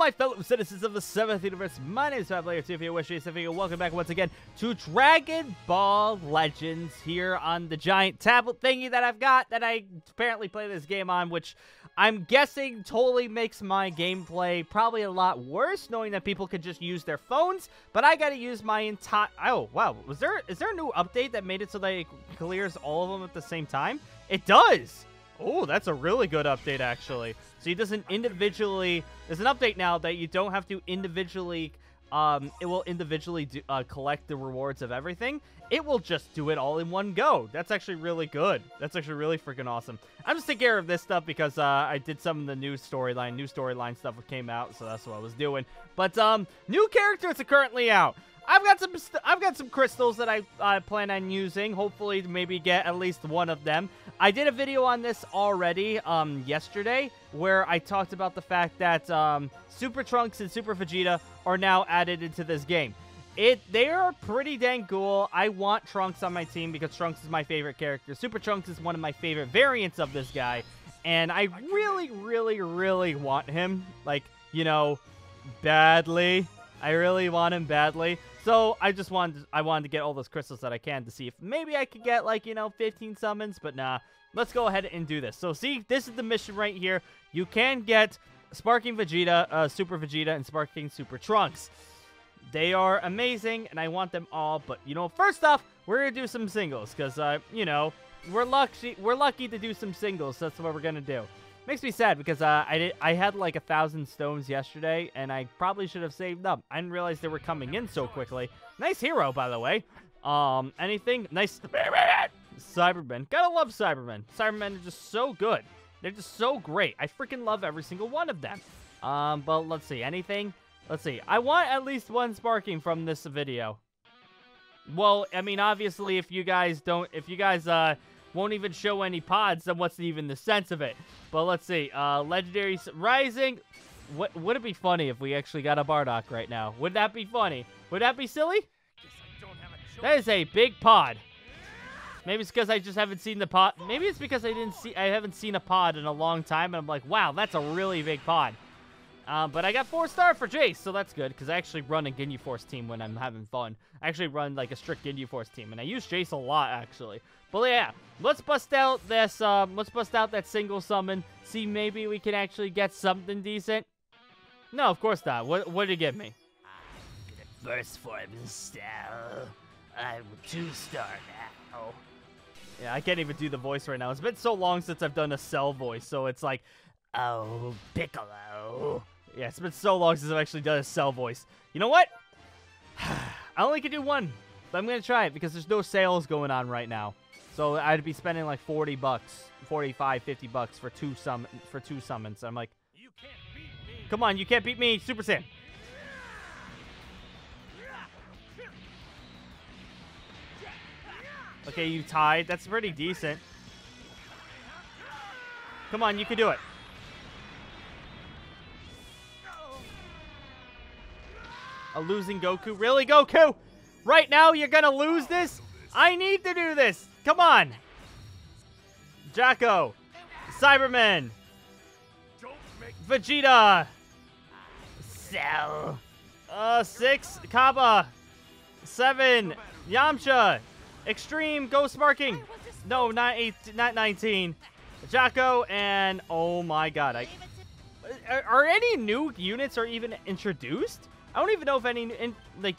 my fellow citizens of the 7th universe, my name is Player2, welcome back once again to Dragon Ball Legends here on the giant tablet thingy that I've got that I apparently play this game on, which I'm guessing totally makes my gameplay probably a lot worse, knowing that people could just use their phones, but I gotta use my entire... Oh, wow, is there a new update that made it so that it clears all of them at the same time? It does! Oh, that's a really good update, actually. So it doesn't individually... There's an update now that you don't have to individually... it will individually do, collect the rewards of everything. It will just do it all in one go. That's actually really good. That's actually really freaking awesome. I'm just taking care of this stuff because I did some of the new storyline stuff that came out, so that's what I was doing. But new characters are currently out. I've got some crystals that I plan on using. Hopefully, maybe get at least one of them. I did a video on this already yesterday, where I talked about the fact that Super Trunks and Super Vegeta are now added into this game. They are pretty dang cool. I want Trunks on my team because Trunks is my favorite character. Super Trunks is one of my favorite variants of this guy, and I really, really, really want him. Like, you know, badly. I really want him badly. So I just wanted to get all those crystals that I can to see if maybe I could get, like, you know, 15 summons, but nah. Let's go ahead and do this. So see, this is the mission right here. You can get Sparking Vegeta, Super Vegeta, and Sparking Super Trunks. They are amazing, and I want them all, but, you know, first off, we're going to do some singles, because, you know, we're lucky to do some singles, so that's what we're going to do. Makes me sad because I had like 1,000 stones yesterday, and I probably should have saved them. I didn't realize they were coming in so quickly. Nice hero, by the way. Anything? Nice. Cybermen. Gotta love Cybermen. Cybermen are just so good. They're just so great. I freaking love every single one of them. But let's see. Anything? Let's see. I want at least one Sparking from this video. Well, I mean, obviously, if you guys don't, won't even show any pods, then what's even the sense of it? But let's see. Legendary Rising. Would it be funny if we actually got a Bardock right now? Would that be funny? Would that be silly? That is a big pod. Maybe it's because I just haven't seen the pod. Maybe it's because I haven't seen a pod in a long time, and I'm like, wow, that's a really big pod. But I got 4-star for Jace, so that's good, because I actually run a Ginyu Force team when I'm having fun. I actually run, like, a strict Ginyu Force team, and I use Jace a lot, actually. But, yeah, let's bust out this, let's bust out that single summon, see maybe we can actually get something decent. No, of course not. What did it give me? The first form is still, I'm 2-star now. Yeah, I can't even do the voice right now. It's been so long since I've done a Cell voice, so it's like... Oh, Piccolo. Yeah, it's been so long since I've actually done a Cell voice. You know what? I only could do one, but I'm going to try it because there's no sales going on right now. So I'd be spending like 40 bucks, 45, 50 bucks for two summons. I'm like, you can't beat me. Come on, you can't beat me, Super Saiyan. Okay, you tied. That's pretty decent. Come on, you can do it. A losing Goku? Really, Goku? Right now, you're gonna lose this? I need to do this. Come on. Jacko. Cyberman. Vegeta. Cell. 6. Kaba. 7. Yamcha. Extreme. Ghost Sparking. No, not 8. Not 19. Jacko and... Oh, my God. Are any new units are even introduced? I don't even know if any,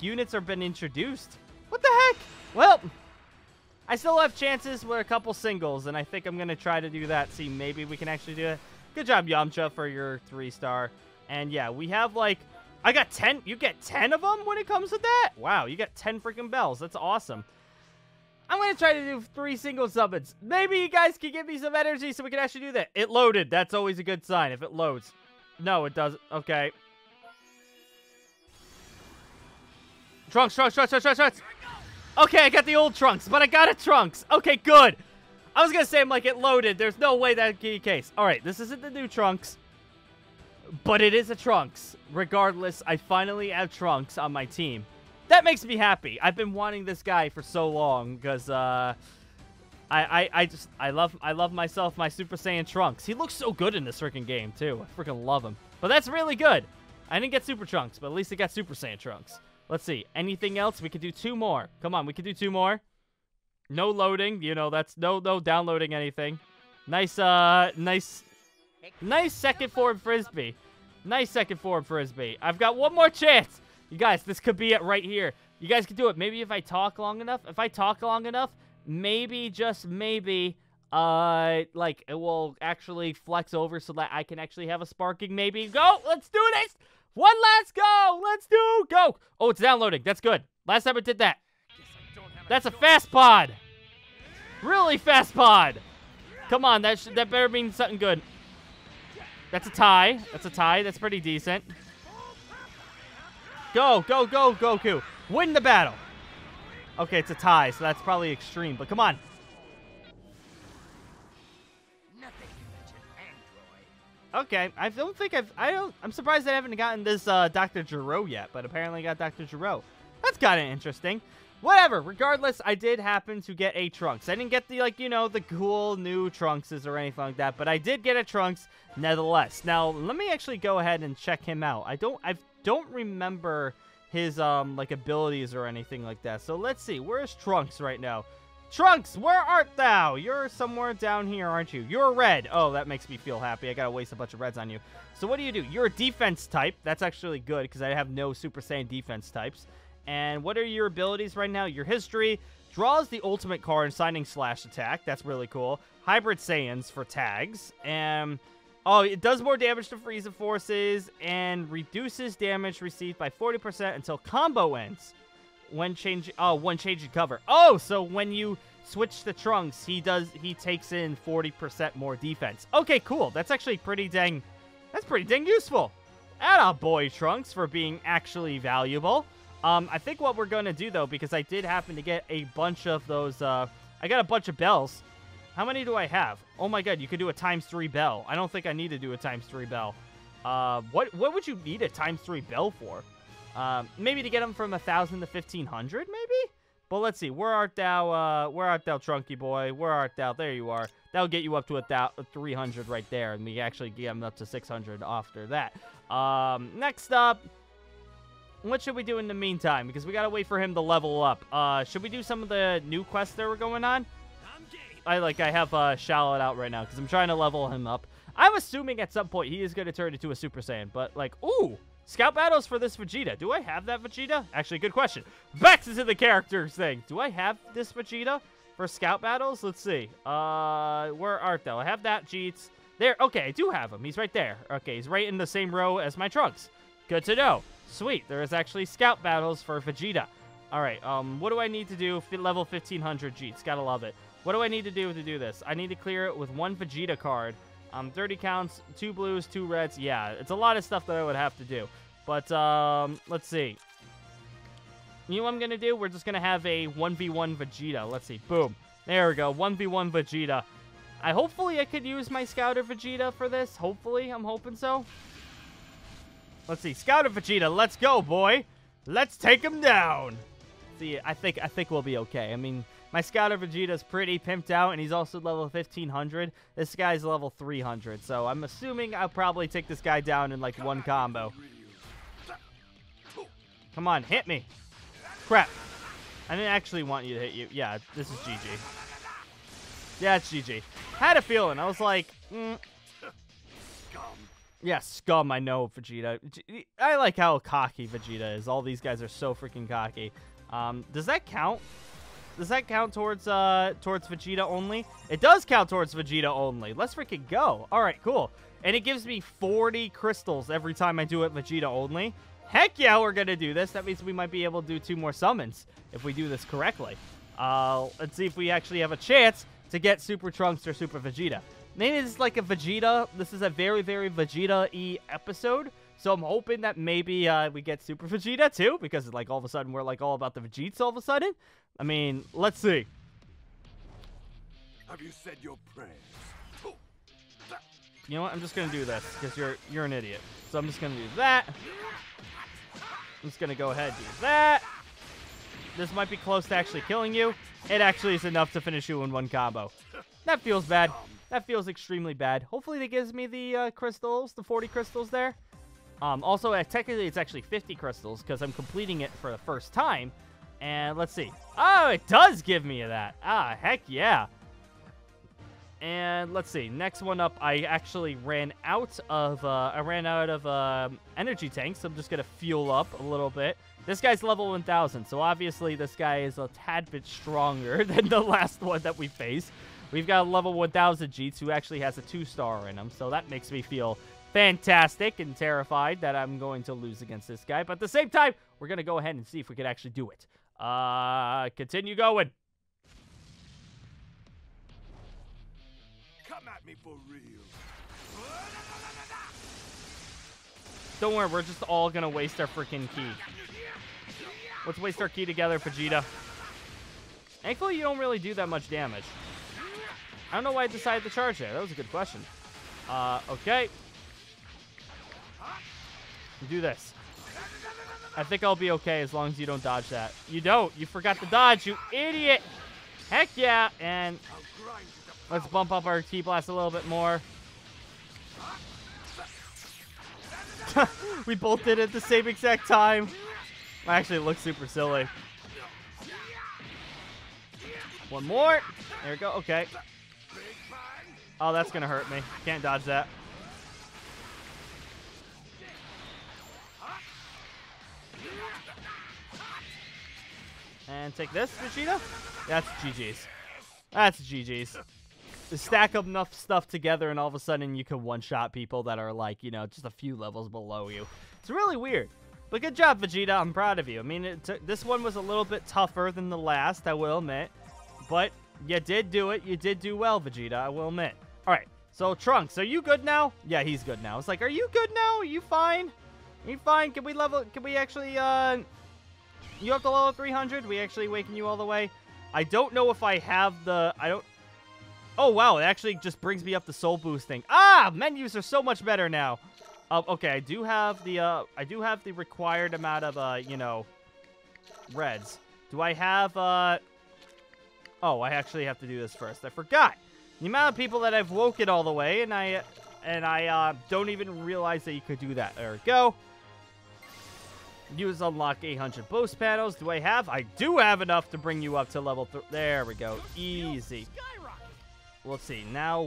units have been introduced. What the heck? Well, I still have chances with a couple singles, and I think I'm going to try to do that. See, maybe we can actually do it. Good job, Yamcha, for your 3-star. And, yeah, we have, like... I got 10. You get 10 of them when it comes to that? Wow, you got 10 freaking bells. That's awesome. I'm going to try to do 3 single summons. Maybe you guys can give me some energy so we can actually do that. It loaded. That's always a good sign if it loads. No, it doesn't. Okay. Trunks. Okay, I got the old Trunks, but I got a Trunks. Okay, good. I was going to say, I'm like, it loaded. There's no way that would be the case. All right, this isn't the new Trunks, but it is a Trunks. Regardless, I finally have Trunks on my team. That makes me happy. I've been wanting this guy for so long because I love myself my Super Saiyan Trunks. He looks so good in this freaking game too. I freaking love him. But that's really good. I didn't get Super Trunks, but at least I got Super Saiyan Trunks. Let's see. Anything else? We could do two more. Come on, we could do two more. No loading. You know, that's no downloading anything. Nice, nice second form Frisbee. Nice second form Frisbee. I've got one more chance. You guys, this could be it right here. You guys can do it. Maybe if I talk long enough. If I talk long enough, maybe, just maybe, like, it will actually flex over so that I can actually have a sparking maybe. Go! Let's do this! One last go! Let's do! Go! Oh, it's downloading. That's good. Last time I did that. That's a fast pod! Really fast pod! Come on, that better mean something good. That's a tie. That's a tie. That's pretty decent. Go, go, go, Goku. Win the battle. Okay, it's a tie, so that's probably extreme, but come on. Okay, I don't think I'm surprised I haven't gotten this Dr. Gero yet, but apparently I got Dr. Gero. That's kind of interesting. Whatever, regardless, I did happen to get a Trunks. I didn't get the, like, you know, the cool new Trunkses or anything like that, but I did get a Trunks nevertheless. Now, let me actually go ahead and check him out. I don't remember his, like, abilities or anything like that. So, let's see. Where is Trunks right now? Trunks, where art thou? You're somewhere down here, aren't you? You're red. Oh, that makes me feel happy. I gotta waste a bunch of reds on you. So, what do? You're a defense type. That's actually good, because I have no Super Saiyan defense types. And what are your abilities right now? Your history draws the ultimate card and signing slash attack. That's really cool. Hybrid Saiyans for tags. And, oh, it does more damage to Frieza forces and reduces damage received by 40% until combo ends. When changing cover. Oh, so when you switch to Trunks, he takes in 40% more defense. Okay, cool. That's actually pretty dang useful. Attaboy, Trunks, for being actually valuable. I think what we're going to do, though, because I did happen to get a bunch of those, I got a bunch of bells. How many do I have? Oh, my God, you could do a ×3 bell. I don't think I need to do a ×3 bell. What would you need a ×3 bell for? Maybe to get them from 1,000 to 1,500, maybe? But let's see. Where art thou, Trunky boy? Where art thou? There you are. That'll get you up to 300 right there, and we actually get them up to 600 after that. Next up... what should we do in the meantime? Because we gotta wait for him to level up. Should we do some of the new quests that were going on? I have Shallot out right now because I'm trying to level him up. I'm assuming at some point he is gonna turn into a Super Saiyan, but like, ooh, scout battles for this Vegeta. Do I have that Vegeta? Actually, good question. Back to the characters thing. Do I have this Vegeta for scout battles? Let's see. Where art thou? I have that Jeets. There. Okay, I do have him. He's right there. Okay, he's right in the same row as my Trunks. Good to know. Sweet, there is actually scout battles for Vegeta. All right, what do I need to do? Level 1,500 Jeets, gotta love it. What do I need to do this? I need to clear it with one Vegeta card. 30 counts, 2 blues, 2 reds. Yeah, it's a lot of stuff that I would have to do. But, let's see. You know what I'm gonna do? We're just gonna have a 1v1 Vegeta. Let's see, boom. There we go, 1v1 Vegeta. Hopefully I could use my Scouter Vegeta for this. Hopefully, I'm hoping so. Let's see, Scouter Vegeta, let's go, boy. Let's take him down. See, I think we'll be okay. I mean, my Scouter Vegeta's pretty pimped out, and he's also level 1,500. This guy's level 300, so I'm assuming I'll probably take this guy down in, like, one combo. Come on, hit me. Crap. I didn't actually want you to hit you. Yeah, this is GG. Yeah, it's GG. Had a feeling. I was like, yeah, scum, I know, Vegeta. I like how cocky Vegeta is. All these guys are so freaking cocky. Does that count? Does that count towards Vegeta only? It does count towards Vegeta only. Let's freaking go. All right, cool. And it gives me 40 crystals every time I do it Vegeta only. Heck yeah, we're going to do this. That means we might be able to do 2 more summons if we do this correctly. Let's see if we actually have a chance to get Super Trunks or Super Vegeta. Maybe this is like a Vegeta. This is a very, very Vegeta-y episode. So I'm hoping that maybe we get Super Vegeta too, because like all of a sudden we're like all about the Vegetes all of a sudden. I mean, let's see. Have you said your prayers? You know what? I'm just gonna do this because you're an idiot. So I'm just gonna do that. I'm just gonna go ahead and do that. This might be close to actually killing you. It actually is enough to finish you in one combo. That feels bad. That feels extremely bad. Hopefully, that gives me the crystals, the 40 crystals there. Also, technically, it's actually 50 crystals because I'm completing it for the first time. And let's see. Oh, it does give me that. Ah, heck yeah. And let's see. Next one up, I actually ran out of energy tanks. So I'm just going to fuel up a little bit. This guy's level 1,000. So obviously, this guy is a tad bit stronger than the last one that we faced. We've got a level 1,000 Jeets who actually has a 2-star in him. So that makes me feel fantastic and terrified that I'm going to lose against this guy. But at the same time, we're going to go ahead and see if we can actually do it. Continue going. Come at me for real. Don't worry, we're just all going to waste our freaking ki. Let's waste our ki together, Vegeta. Thankfully, you don't really do that much damage. I don't know why I decided to charge there. That was a good question. Okay. Do this. I think I'll be okay as long as you don't dodge that. You don't. You forgot to dodge, you idiot. Heck yeah. And let's bump up our T-Blast a little bit more. We both did it at the same exact time. Well, actually, it looks super silly. One more. There we go. Okay. Oh, that's going to hurt me. Can't dodge that. And take this, Vegeta. That's GG's. That's GG's. Stack up enough stuff together and all of a sudden you can one-shot people that are like, you know, just a few levels below you. It's really weird. But good job, Vegeta. I'm proud of you. I mean, this one was a little bit tougher than the last, I will admit. But you did do it. You did do well, Vegeta, I will admit. All right. So, Trunks, are you good now? Yeah, he's good now. It's like, are you good now? Are you fine? Are you fine? Can we level... Can we actually, You have to level 300? We actually waken you all the way? I don't know if I have the... I don't... Oh, wow. It actually just brings me up the soul boosting. Ah! Menus are so much better now. Okay, I do have the, required amount of, you know, reds. Do I have, Oh, I actually have to do this first. I forgot. The amount of people that I've woken all the way, and I don't even realize that you could do that. There we go. Use unlock 800 boost panels. Do I have? I do have enough to bring you up to level 3. There we go. Easy. Let's see. Now,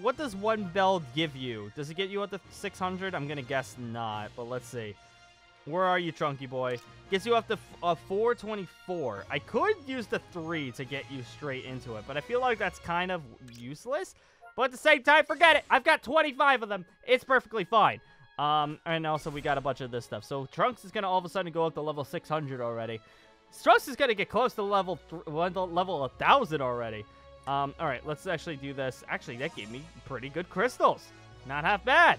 what does one bell give you? Does it get you up to 600? I'm going to guess not, but let's see. Where are you, Trunky Boy? Gets you up to 424. I could use the 3 to get you straight into it, but I feel like that's kind of useless. But at the same time, forget it. I've got 25 of them. It's perfectly fine. And also we got a bunch of this stuff. So Trunks is going to all of a sudden go up to level 600 already. Trunks is going to get close to level 1,000 already. All right, let's actually do this. Actually, that gave me pretty good crystals. Not half bad.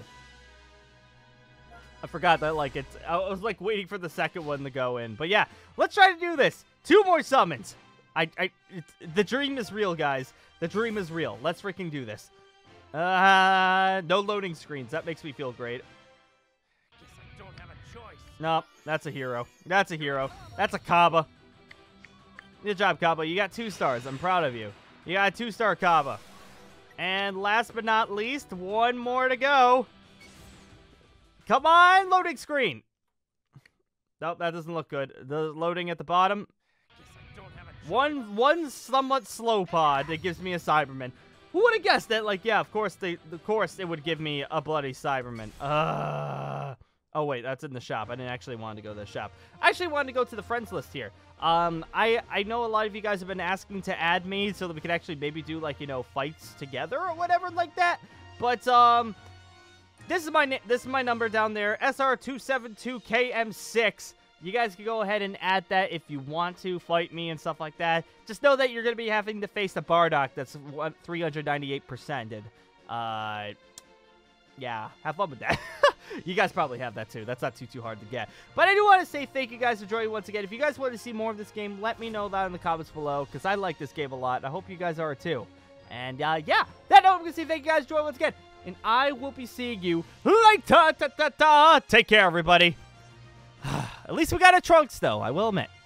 I forgot that, like, I was, like, waiting for the second one to go in. But, yeah, let's try to do this. 2 more summons. The dream is real, guys. The dream is real. Let's freaking do this. No loading screens. That makes me feel great. Guess I don't have a choice. No, that's a hero. That's a hero. That's a Kaba. Good job, Kaba. You got 2 stars. I'm proud of you. You got a 2-star Kaba. And last but not least, 1 more to go. Come on, loading screen. Nope, that doesn't look good. The loading at the bottom. One somewhat slow pod that gives me a Cyberman. Who would have guessed that? Like, yeah, of course, it would give me a bloody Cyberman. Oh wait, that's in the shop. I didn't actually want to go to the shop. I actually wanted to go to the friends list here. I know a lot of you guys have been asking to add me so that we could actually maybe do, like, you know, fights together or whatever like that. But This is my number down there, SR272KM6. You guys can go ahead and add that if you want to fight me and stuff like that. Just know that you're going to be having to face a Bardock that's 398%. Yeah, have fun with that. You guys probably have that too. That's not too hard to get. But I do want to say thank you guys for joining once again. If you guys want to see more of this game, let me know that in the comments below, because I like this game a lot. I hope you guys are too. And yeah, that note, I'm going to say thank you guys for joining once again. And I will be seeing you later. Take care, everybody. At least we got a Trunks, though, I will admit.